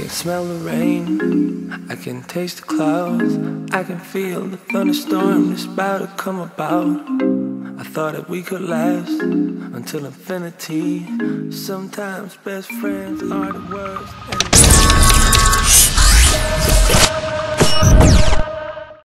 can smell the rain, I can taste the clouds, I can feel the thunderstorm that's about to come about. I thought that we could last until infinity. Sometimes best friends are the worst.